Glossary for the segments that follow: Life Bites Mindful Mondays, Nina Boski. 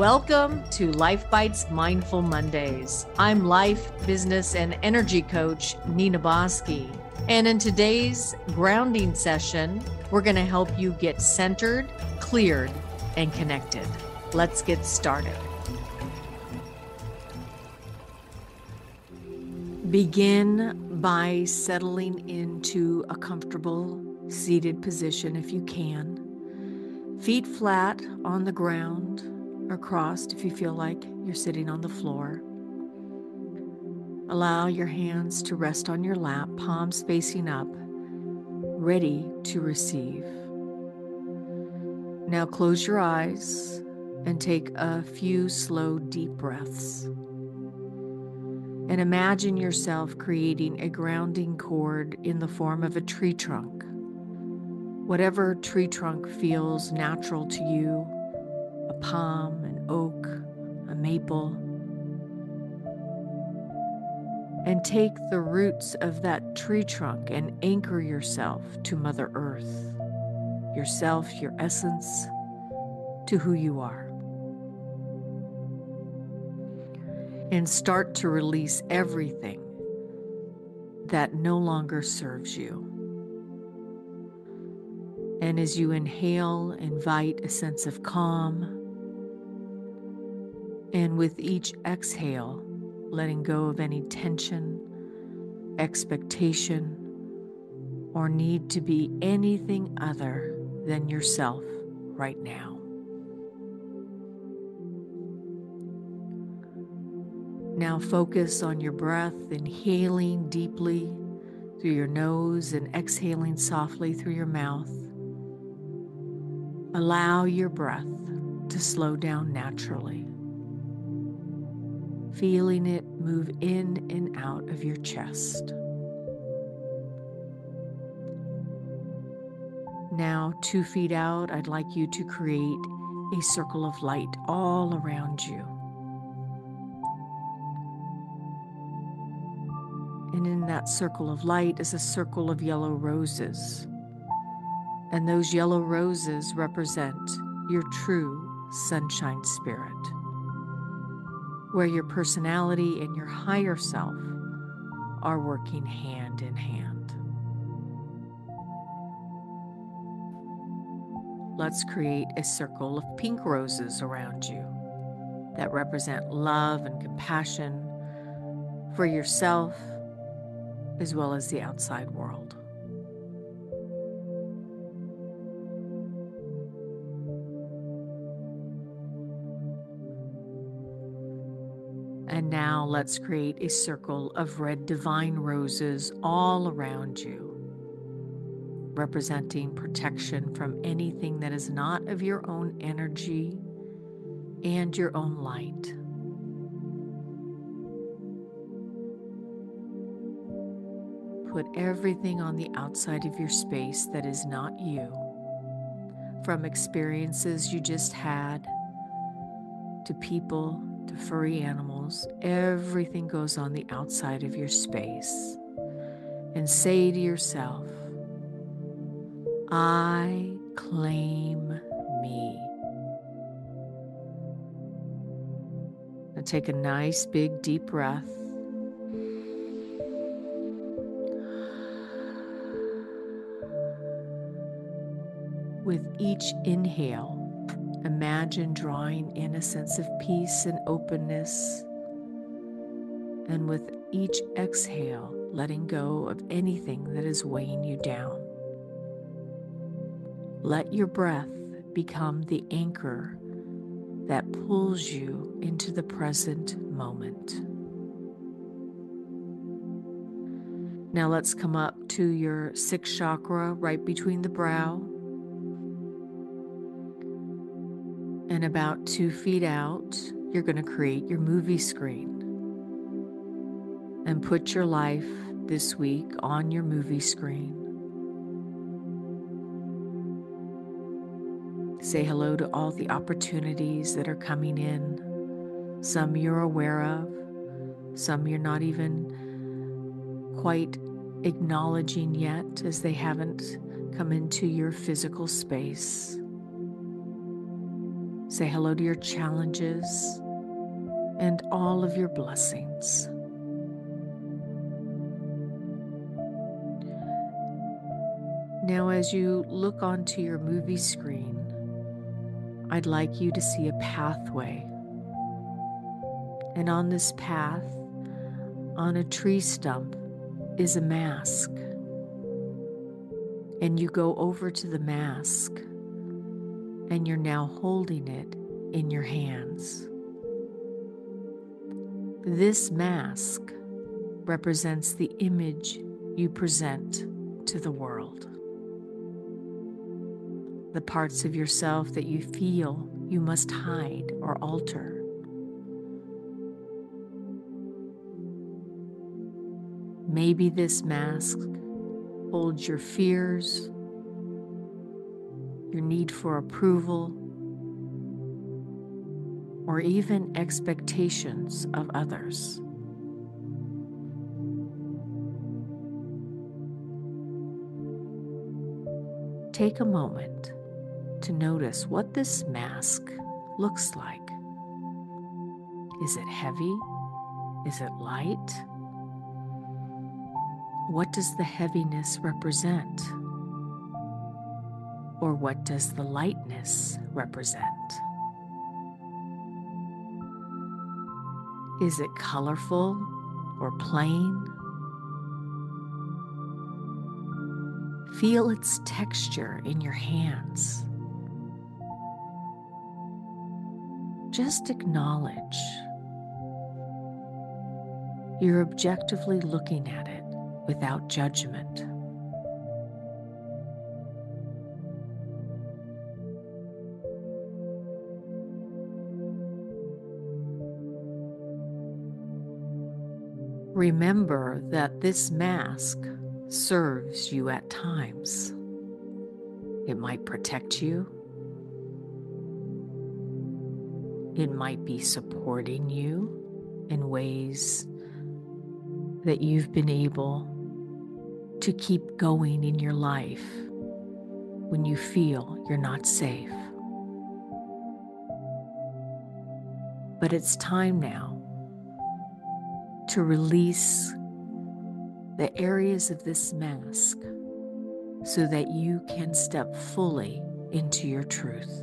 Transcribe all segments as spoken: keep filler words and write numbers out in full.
Welcome to Life Bites Mindful Mondays. I'm life, business, and energy coach, Nina Boski. And in today's grounding session, we're going to help you get centered, cleared, and connected. Let's get started. Begin by settling into a comfortable seated position if you can. Feet flat on the ground or crossed if you feel like you're sitting on the floor. Allow your hands to rest on your lap, palms facing up, ready to receive. Now close your eyes and take a few slow, deep breaths. And imagine yourself creating a grounding cord in the form of a tree trunk. Whatever tree trunk feels natural to you, a palm, an oak, a maple. And take the roots of that tree trunk and anchor yourself to Mother Earth, yourself, your essence, to who you are. And start to release everything that no longer serves you. And as you inhale, invite a sense of calm. And with each exhale, letting go of any tension, expectation, or need to be anything other than yourself right now. Now focus on your breath, inhaling deeply through your nose and exhaling softly through your mouth. Allow your breath to slow down naturally, feeling it move in and out of your chest. Now, two feet out, I'd like you to create a circle of light all around you. And in that circle of light is a circle of yellow roses. And those yellow roses represent your true sunshine spirit, where your personality and your higher self are working hand in hand. Let's create a circle of pink roses around you that represent love and compassion for yourself as well as the outside world. And now let's create a circle of red divine roses all around you, representing protection from anything that is not of your own energy and your own light. Put everything on the outside of your space that is not you, from experiences you just had to people, to furry animals. Everything goes on the outside of your space. And say to yourself, I claim me. Now take a nice big deep breath. With each inhale, imagine drawing in a sense of peace and openness, and with each exhale, letting go of anything that is weighing you down. Let your breath become the anchor that pulls you into the present moment. Now let's come up to your sixth chakra, right between the brow. And about two feet out, you're going to create your movie screen and put your life this week on your movie screen. Say hello to all the opportunities that are coming in. Some you're aware of, some you're not even quite acknowledging yet, as they haven't come into your physical space. Say hello to your challenges and all of your blessings. Now, as you look onto your movie screen, I'd like you to see a pathway. And on this path, on a tree stump, is a mask. And you go over to the mask, and you're now holding it in your hands. This mask represents the image you present to the world. The parts of yourself that you feel you must hide or alter. Maybe this mask holds your fears, your need for approval, or even expectations of others. Take a moment to notice what this mask looks like. Is it heavy? Is it light? What does the heaviness represent? Or what does the lightness represent? Is it colorful or plain? Feel its texture in your hands. Just acknowledge you're objectively looking at it without judgment. Remember that this mask serves you at times. It might protect you. It might be supporting you in ways that you've been able to keep going in your life when you feel you're not safe. But it's time now to release the areas of this mask so that you can step fully into your truth.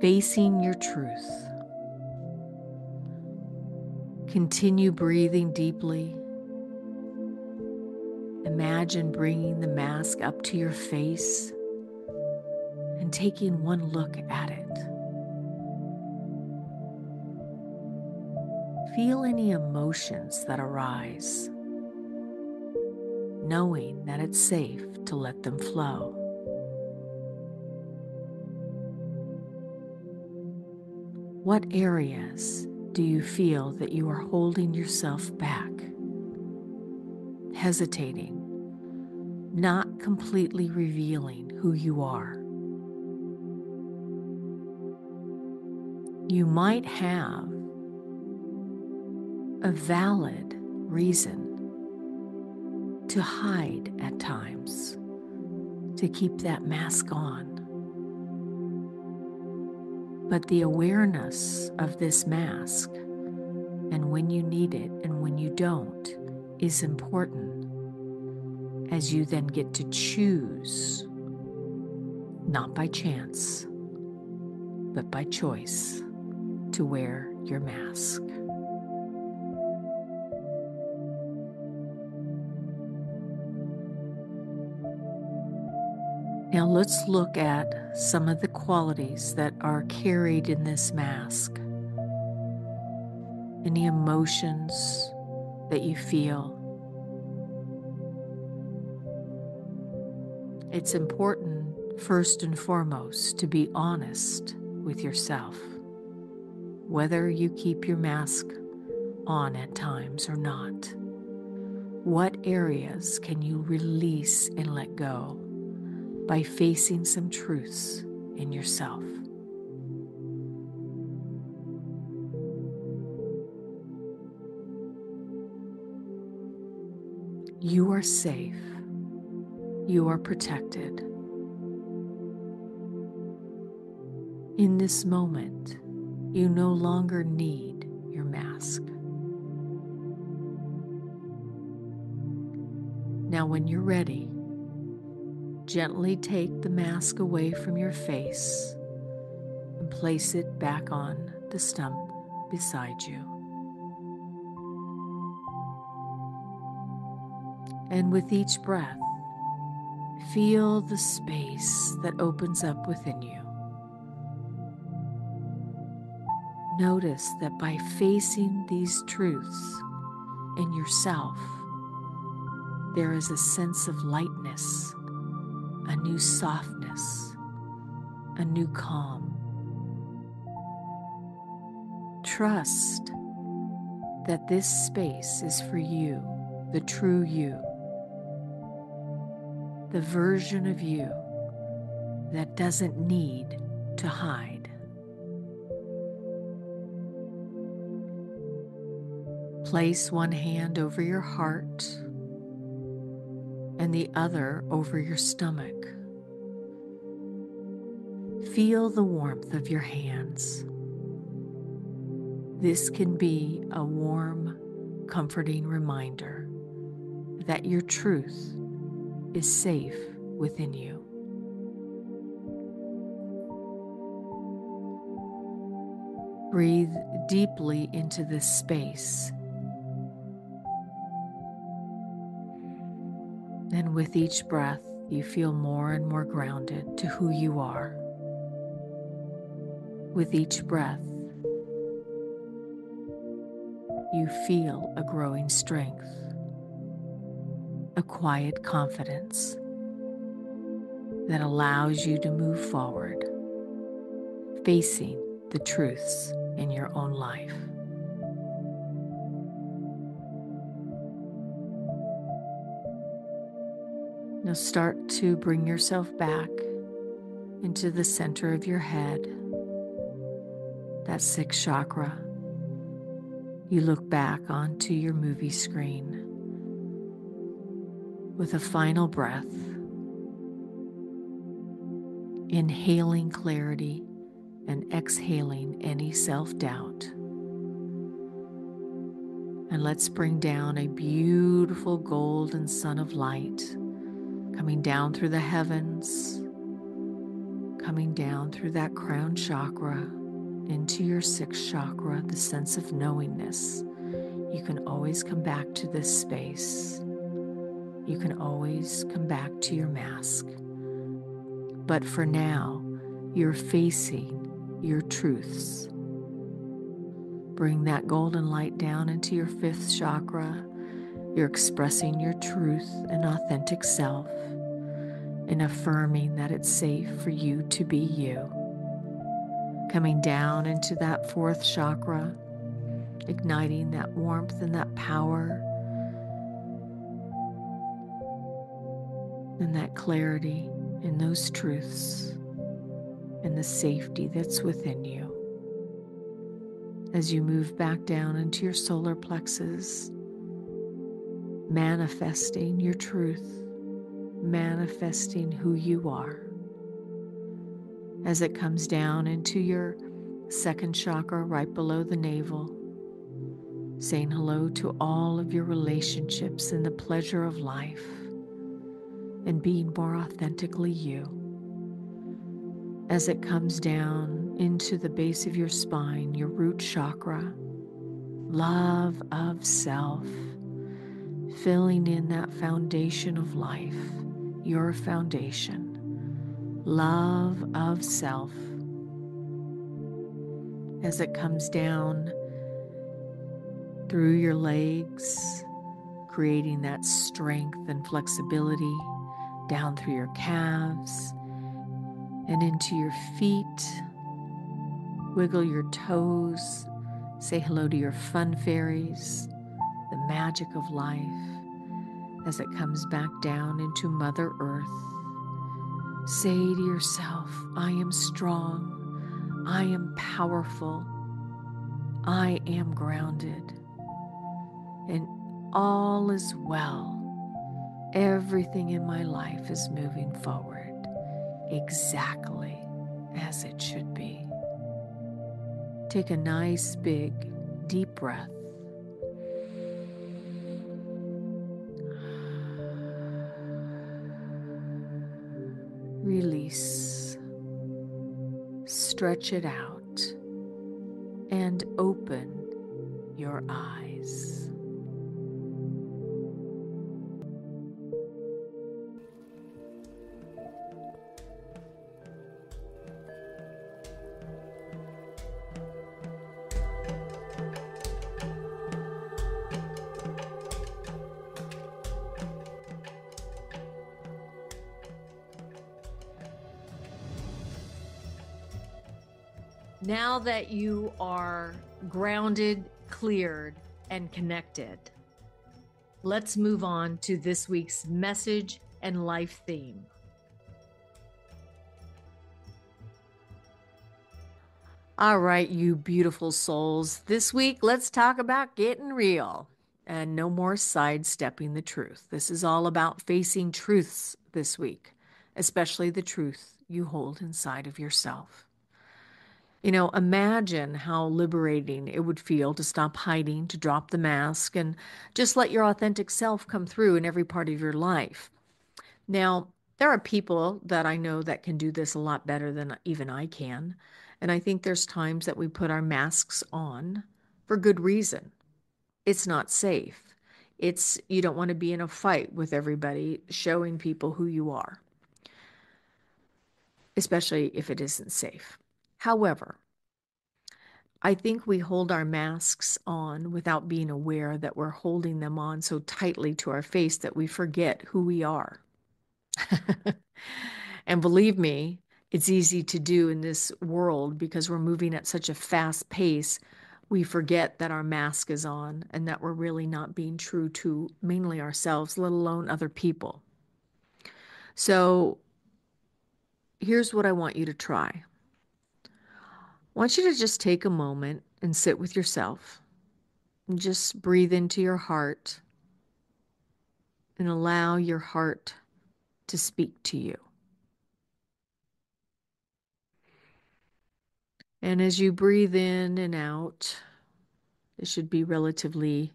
Facing your truth. Continue breathing deeply. Imagine bringing the mask up to your face and taking one look at it. Feel any emotions that arise, knowing that it's safe to let them flow. What areas do you feel that you are holding yourself back, hesitating, not completely revealing who you are? You might have a valid reason to hide at times, to keep that mask on. But the awareness of this mask, and when you need it and when you don't, is important, as you then get to choose, not by chance, but by choice, to wear your mask. Now let's look at some of the qualities that are carried in this mask. Any emotions that you feel. It's important, first and foremost, to be honest with yourself, whether you keep your mask on at times or not. What areas can you release and let go by facing some truths in yourself? You are safe. You are protected. In this moment, you no longer need your mask. Now, when you're ready, gently take the mask away from your face and place it back on the stump beside you. And with each breath, feel the space that opens up within you. Notice that by facing these truths in yourself, there is a sense of lightness, a new softness, a new calm. Trust that this space is for you, the true you, the version of you that doesn't need to hide. Place one hand over your heart and the other over your stomach. Feel the warmth of your hands. This can be a warm, comforting reminder that your truth is safe within you. Breathe deeply into this space. And with each breath, you feel more and more grounded to who you are. With each breath, you feel a growing strength, a quiet confidence that allows you to move forward, facing the truths in your own life. Now start to bring yourself back into the center of your head, that sixth chakra. You look back onto your movie screen. With a final breath, inhaling clarity and exhaling any self-doubt. And let's bring down a beautiful golden sun of light, coming down through the heavens, coming down through that crown chakra, into your sixth chakra, the sense of knowingness. You can always come back to this space. You can always come back to your mask. But for now, you're facing your truths. Bring that golden light down into your fifth chakra. You're expressing your truth and authentic self and affirming that it's safe for you to be you. Coming down into that fourth chakra, igniting that warmth and that power and that clarity in those truths and the safety that's within you. As you move back down into your solar plexus, manifesting your truth, manifesting who you are. As it comes down into your second chakra right below the navel, saying hello to all of your relationships and the pleasure of life and being more authentically you. As it comes down into the base of your spine, your root chakra, love of self, filling in that foundation of life, your foundation, love of self. As it comes down through your legs, creating that strength and flexibility down through your calves and into your feet. Wiggle your toes, say hello to your fun fairies, the magic of life, as it comes back down into Mother Earth. Say to yourself, I am strong, I am powerful, I am grounded, and all is well. Everything in my life is moving forward exactly as it should be. Take a nice, big, deep breath. Release. Stretch it out and open your eyes. Now that you are grounded, cleared, and connected, let's move on to this week's message and life theme. All right, you beautiful souls. This week, let's talk about getting real and no more sidestepping the truth. This is all about facing truths this week, especially the truth you hold inside of yourself. You know, imagine how liberating it would feel to stop hiding, to drop the mask, and just let your authentic self come through in every part of your life. Now, there are people that I know that can do this a lot better than even I can. And I think there's times that we put our masks on for good reason. It's not safe. It's, you don't want to be in a fight with everybody, showing people who you are, especially if it isn't safe. However, I think we hold our masks on without being aware that we're holding them on so tightly to our face that we forget who we are. And believe me, it's easy to do in this world because we're moving at such a fast pace. We forget that our mask is on and that we're really not being true to mainly ourselves, let alone other people. So here's what I want you to try. I want you to just take a moment and sit with yourself and just breathe into your heart and allow your heart to speak to you. And as you breathe in and out, it should be relatively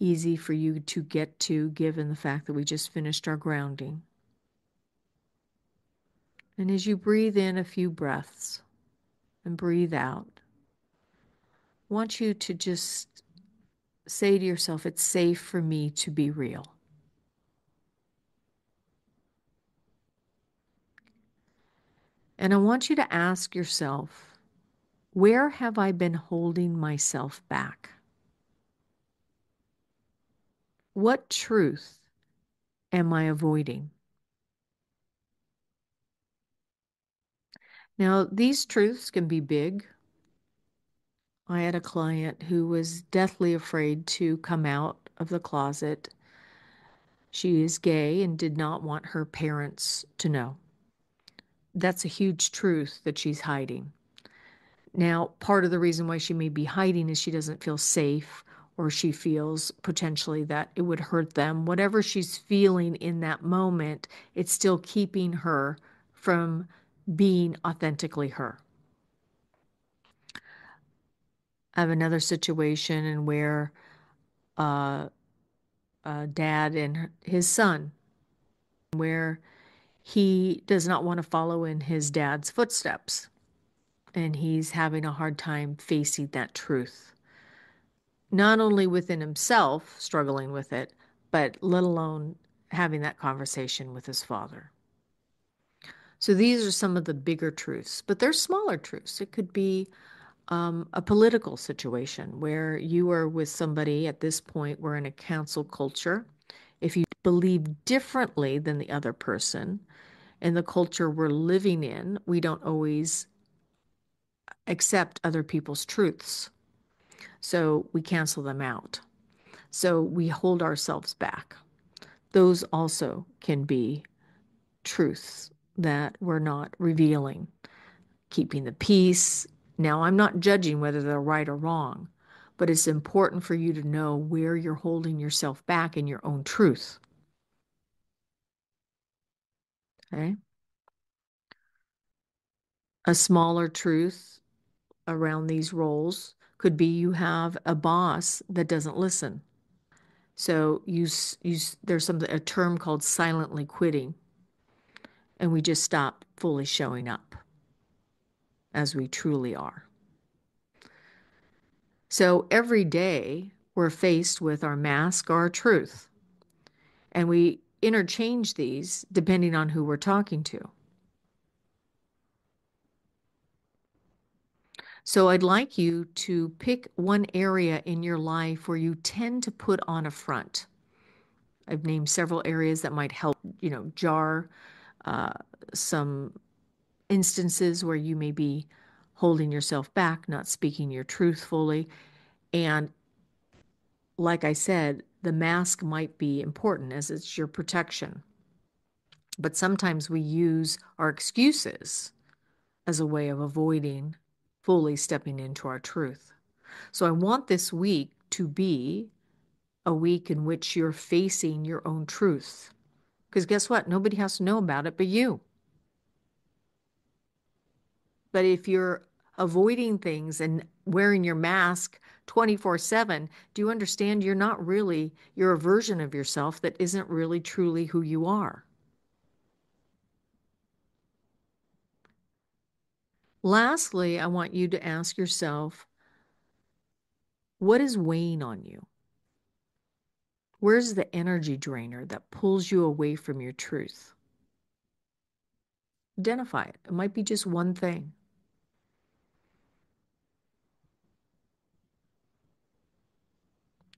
easy for you to get to, given the fact that we just finished our grounding. And as you breathe in a few breaths, and breathe out, I want you to just say to yourself, it's safe for me to be real. And I want you to ask yourself, where have I been holding myself back? What truth am I avoiding? Now, these truths can be big. I had a client who was deathly afraid to come out of the closet. She is gay and did not want her parents to know. That's a huge truth that she's hiding. Now, part of the reason why she may be hiding is she doesn't feel safe, or she feels potentially that it would hurt them. Whatever she's feeling in that moment, it's still keeping her from being authentically her. I have another situation in where uh, a dad and his son, where he does not want to follow in his dad's footsteps, and he's having a hard time facing that truth, not only within himself, struggling with it, but let alone having that conversation with his father. So these are some of the bigger truths, but there's smaller truths. It could be um, a political situation where you are with somebody. At this point, we're in a cancel culture. If you believe differently than the other person in the culture we're living in, we don't always accept other people's truths. So we cancel them out. So we hold ourselves back. Those also can be truths that we're not revealing, keeping the peace. Now, I'm not judging whether they're right or wrong, but it's important for you to know where you're holding yourself back in your own truth. Okay. A smaller truth around these roles could be you have a boss that doesn't listen. So you, you, there's something a term called silently quitting, and we just stop fully showing up as we truly are. So every day we're faced with our mask or our truth, and we interchange these depending on who we're talking to. So I'd like you to pick one area in your life where you tend to put on a front. I've named several areas that might help, you know, jar uh, some instances where you may be holding yourself back, not speaking your truth fully. And like I said, the mask might be important as it's your protection. But sometimes we use our excuses as a way of avoiding fully stepping into our truth. So I want this week to be a week in which you're facing your own truth. Because guess what? Nobody has to know about it but you. But if you're avoiding things and wearing your mask twenty-four seven, do you understand you're not really, you're a version of yourself that isn't really truly who you are? Lastly, I want you to ask yourself, what is weighing on you? Where's the energy drainer that pulls you away from your truth? Identify it. It might be just one thing.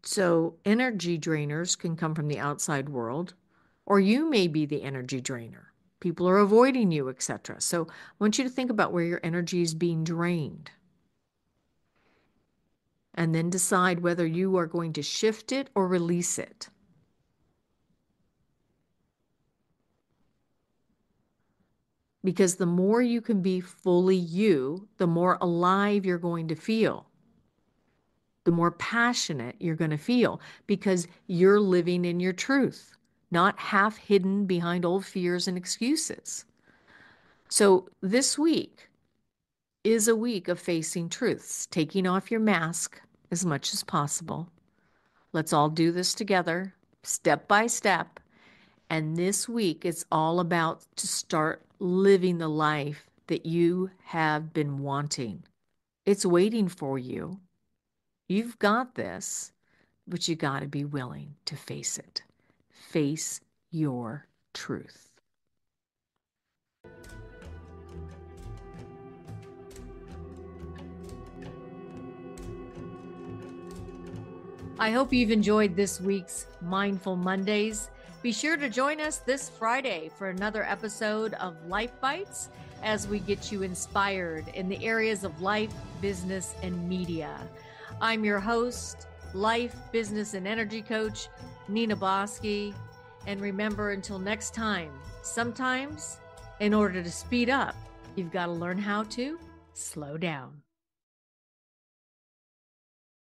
So energy drainers can come from the outside world, or you may be the energy drainer. People are avoiding you, et cetera. So I want you to think about where your energy is being drained. And then decide whether you are going to shift it or release it. Because the more you can be fully you, the more alive you're going to feel. The more passionate you're going to feel because you're living in your truth, not half hidden behind old fears and excuses. So this week is a week of facing truths, taking off your mask as much as possible. Let's all do this together, step by step. And this week, it's all about to start living the life that you have been wanting. It's waiting for you. You've got this, but you got to be willing to face it. Face your truth. I hope you've enjoyed this week's Mindful Mondays. Be sure to join us this Friday for another episode of Life Bites as we get you inspired in the areas of life, business, and media. I'm your host, life, business, and energy coach, Nina Boski. And remember, until next time, sometimes in order to speed up, you've got to learn how to slow down.